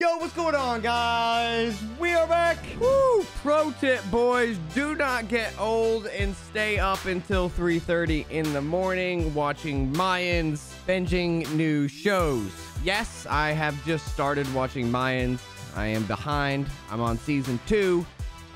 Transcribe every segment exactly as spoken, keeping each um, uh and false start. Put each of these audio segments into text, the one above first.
Yo, what's going on, guys? We are back. Woo! Pro tip, boys. Do not get old and stay up until three thirty in the morning watching Mayans, binging new shows. Yes, I have just started watching Mayans. I am behind. I'm on season two.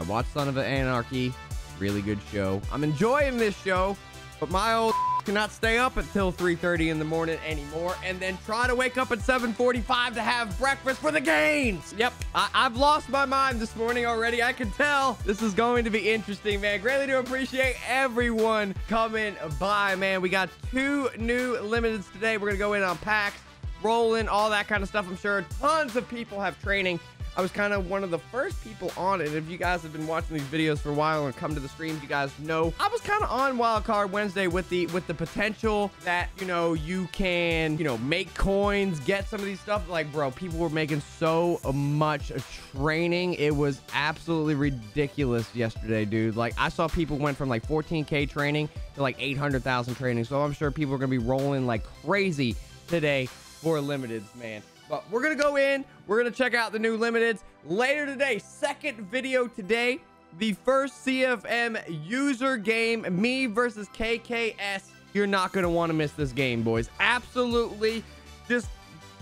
I watched Son of Anarchy. Really good show. I'm enjoying this show, but my old cannot stay up until three thirty in the morning anymore and then try to wake up at seven forty-five to have breakfast for the gains. Yep, I I've lost my mind this morning already. I can tell this is going to be interesting, man. Greatly do appreciate everyone coming by, man. We got two new limiteds today. We're gonna go in on packs, rolling, all that kind of stuff. I'm sure tons of people have training. I was kind of one of the first people on it. If you guys have been watching these videos for a while and come to the streams, you guys know I was kind of on Wildcard Wednesday with the with the potential that, you know, you can, you know, make coins, get some of these stuff. Like, bro, people were making so much training. It was absolutely ridiculous yesterday, dude. Like, I saw people went from like fourteen K training to like eight hundred thousand training. So I'm sure people are going to be rolling like crazy today for limiteds, man. But we're gonna go in, we're gonna check out the new limiteds later today. Second video today, the first C F M user game, me versus K K S. You're not gonna want to miss this game, boys. Absolutely just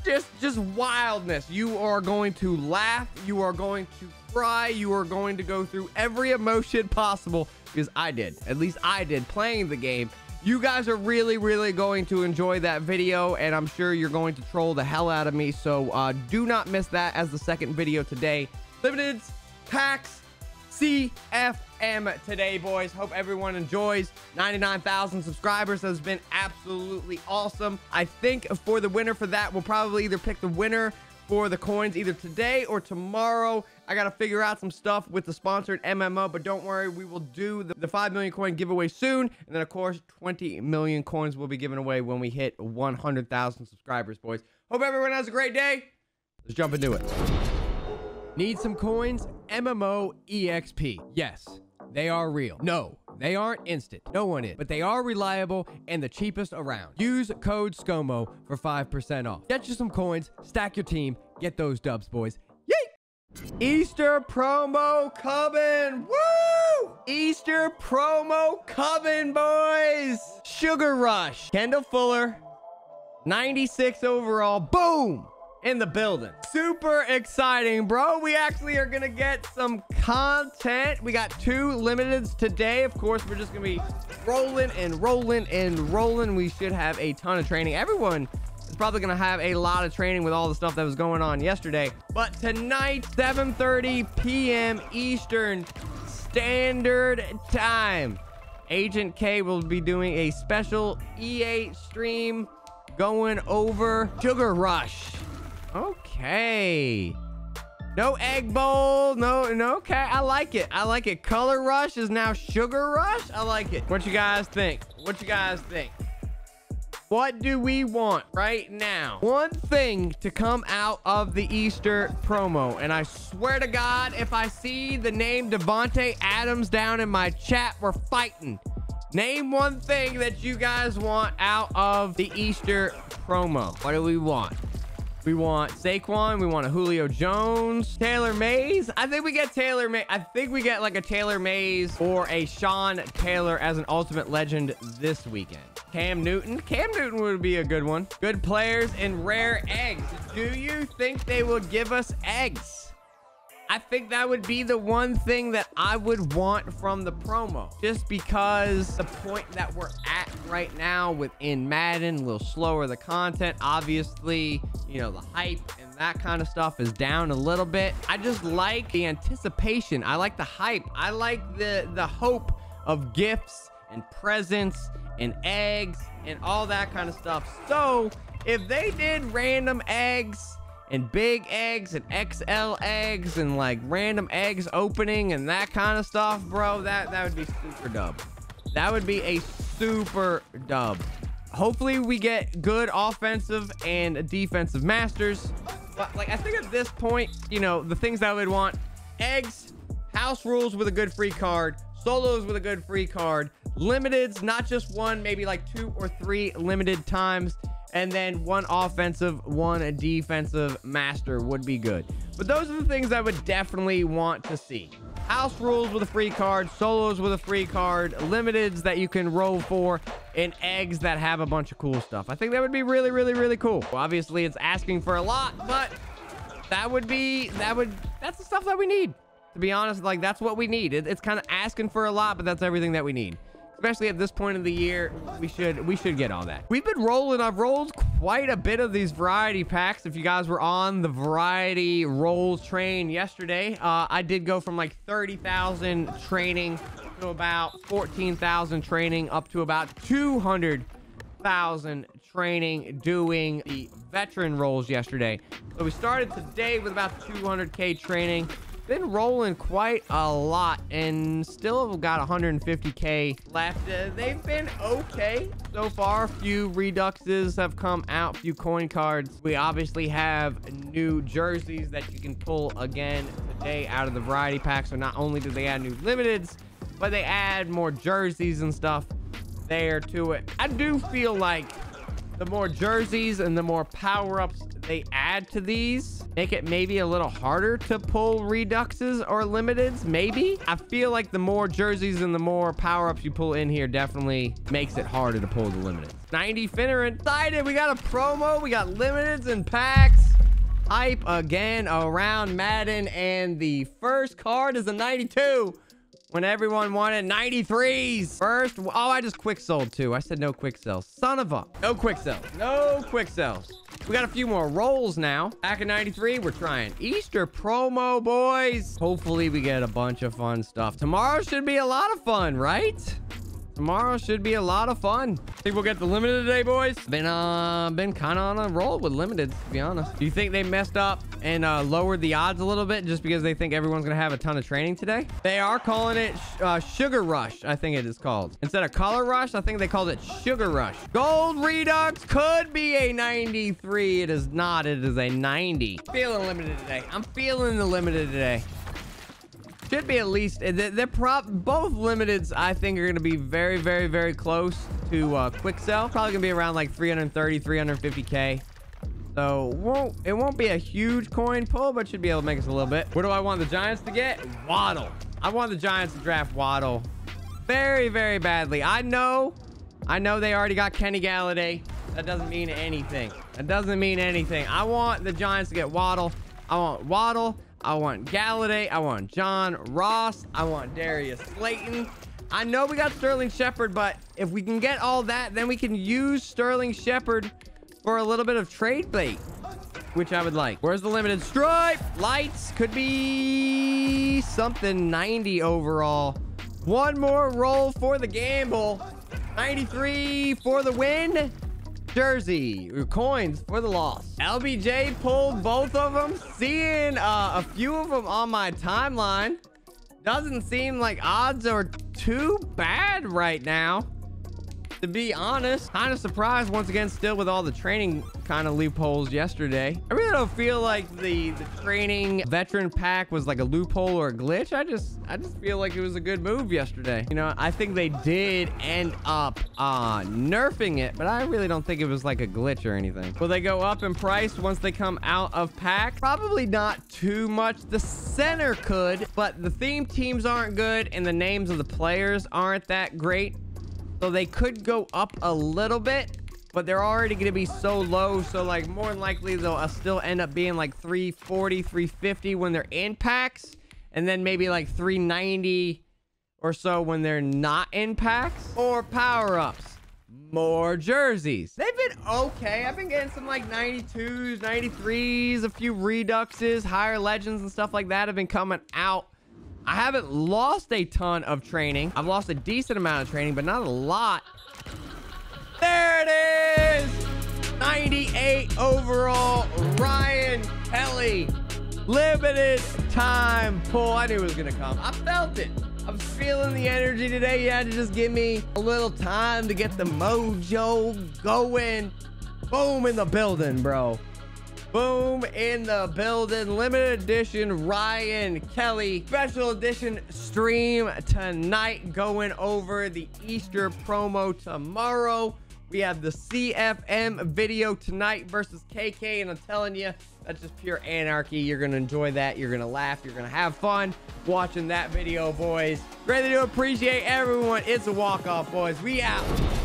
just just wildness. You are going to laugh, you are going to cry, you are going to go through every emotion possible, because I did, at least I did playing the game. You guys are really, really going to enjoy that video, and I'm sure you're going to troll the hell out of me. So uh, do not miss that as the second video today. Limiteds, packs, C F M today, boys. Hope everyone enjoys. ninety-nine thousand subscribers has been absolutely awesome. I think for the winner for that, we'll probably either pick the winner for the coins either today or tomorrow. I got to figure out some stuff with the sponsored M M O, but don't worry, we will do the, the five million coin giveaway soon. And then, of course, twenty million coins will be given away when we hit one hundred thousand subscribers, boys. Hope everyone has a great day. Let's jump into it. Need some coins? M M O E X P. Yes, they are real. No, they aren't instant. No one is, but they are reliable and the cheapest around. Use code ScoMo for five percent off. Get you some coins, stack your team, get those dubs, boys. Easter promo coming. Woo! Easter promo coming, boys. Sugar Rush. Kendall Fuller, ninety-six overall. Boom! In the building. Super exciting, bro. We actually are going to get some content. We got two limiteds today. Of course, we're just going to be rolling and rolling and rolling. We should have a ton of training. Everyone is probably gonna have a lot of training with all the stuff that was going on yesterday. But tonight, seven thirty P M Eastern Standard Time, Agent K will be doing a special E A stream going over Sugar Rush. Okay, no egg bowl. No, no. Okay, I like it. I like it. Color Rush is now Sugar Rush. I like it. What you guys think? What you guys think? What do we want right now? One thing to come out of the Easter promo, and I swear to God, if I see the name Devontae Adams down in my chat, we're fighting. Name one thing that you guys want out of the Easter promo. What do we want? We want Saquon. We want a Julio Jones. Taylor Mays. I think we get Taylor Mays. I think we get like a Taylor Mays or a Sean Taylor as an ultimate legend this weekend. Cam Newton. Cam Newton would be a good one. Good players and rare eggs. Do you think they will give us eggs? I think that would be the one thing that I would want from the promo. Just because the point that we're at right now within Madden, a little slower the content. Obviously, you know, the hype and that kind of stuff is down a little bit. I just like the anticipation. I like the hype. I like the, the hope of gifts and presents and eggs and all that kind of stuff. So if they did random eggs and big eggs and X L eggs and like random eggs opening and that kind of stuff, bro, that that would be super dub. That would be a super dub. Hopefully we get good offensive and defensive masters, but like I think at this point, you know, the things that I would want: eggs, house rules with a good free card, solos with a good free card, limiteds, not just one, maybe like two or three limited times, and then one offensive, one defensive master would be good. But those are the things I would definitely want to see. House rules with a free card, solos with a free card, limiteds that you can roll for, and eggs that have a bunch of cool stuff. I think that would be really, really, really cool. Well, obviously it's asking for a lot, but that would be, that would, that's the stuff that we need. To be honest, like that's what we need. It, it's kind of asking for a lot, but that's everything that we need. Especially at this point of the year, we should we should get all that. We've been rolling. I've rolled quite a bit of these variety packs. If you guys were on the variety rolls train yesterday, uh, I did go from like thirty thousand training to about fourteen thousand training, up to about two hundred thousand training doing the veteran rolls yesterday. So we started today with about two hundred K training. Been rolling quite a lot and still got one hundred fifty K left. Uh, they've been okay so far. A few reduxes have come out, few coin cards. We obviously have new jerseys that you can pull again today out of the variety pack. So not only do they add new limiteds, but they add more jerseys and stuff there to it. I do feel like the more jerseys and the more power-ups they add to these make it maybe a little harder to pull reduxes or limiteds. Maybe I feel like the more jerseys and the more power-ups you pull in here definitely makes it harder to pull the limiteds. ninety Finneran excited. We got a promo, we got limiteds and packs, hype again around Madden, and the first card is a ninety-two when everyone wanted ninety-threes. First, oh, I just quick sold too. I said no quick sells. Son of a, no quick sells, no quick sells. We got a few more rolls now. Back in ninety-three, we're trying Easter promo, boys. Hopefully we get a bunch of fun stuff. Tomorrow should be a lot of fun, right? Tomorrow should be a lot of fun. I think we'll get the limited today, boys. Been uh, been kind of on a roll with limiteds, to be honest. Do you think they messed up and uh, lowered the odds a little bit just because they think everyone's going to have a ton of training today? They are calling it uh, Sugar Rush, I think it is called. Instead of Color Rush, I think they called it Sugar Rush. Gold Redux could be a ninety-three. It is not. It is a ninety. Feeling limited today. I'm feeling the limited today. Should be at least, they're prop, both limiteds, I think, are going to be very, very, very close to uh, quick sell. Probably going to be around like three thirty, three fifty K. So won't, it won't be a huge coin pull, but should be able to make us a little bit. What do I want the Giants to get? Waddle. I want the Giants to draft Waddle very, very badly. I know, I know they already got Kenny Golladay. That doesn't mean anything. That doesn't mean anything. I want the Giants to get Waddle. I want Waddle. I want Golladay. I want John Ross. I want Darius Slayton. I know we got Sterling Shepherd, but if we can get all that, then we can use Sterling Shepherd for a little bit of trade bait, which I would like. Where's the limited stripe? Lights could be something ninety overall. One more roll for the gamble. ninety-three for the win. Jersey or coins for the loss. L B J pulled both of them. Seeing uh, a few of them on my timeline, doesn't seem like odds are too bad right now, to be honest. Kind of surprised once again, still with all the training kind of loopholes yesterday. I really don't feel like the the training veteran pack was like a loophole or a glitch. I just I just feel like it was a good move yesterday. You know, I think they did end up uh, nerfing it, but I really don't think it was like a glitch or anything. Will they go up in price once they come out of pack? Probably not too much. The center could, but the theme teams aren't good and the names of the players aren't that great. So they could go up a little bit, but they're already going to be so low. So like more than likely they'll still end up being like three forty, three fifty when they're in packs, and then maybe like three ninety or so when they're not in packs. Or power-ups, more jerseys. They've been okay. I've been getting some like ninety-twos, ninety-threes, a few reduxes, higher legends and stuff like that have been coming out. I haven't lost a ton of training. I've lost a decent amount of training, but not a lot. There it is! ninety-eight overall, Ryan Kelly. Limited time pull. I knew it was gonna come. I felt it. I'm feeling the energy today. You had to just give me a little time to get the mojo going. Boom in the building, bro. Boom in the building. Limited edition Ryan Kelly. Special edition stream tonight, going over the Easter promo tomorrow. We have the C F M video tonight versus K K, and I'm telling you, that's just pure anarchy. You're going to enjoy that. You're going to laugh. You're going to have fun watching that video, boys. Greatly do appreciate everyone. It's a walk-off, boys. We out.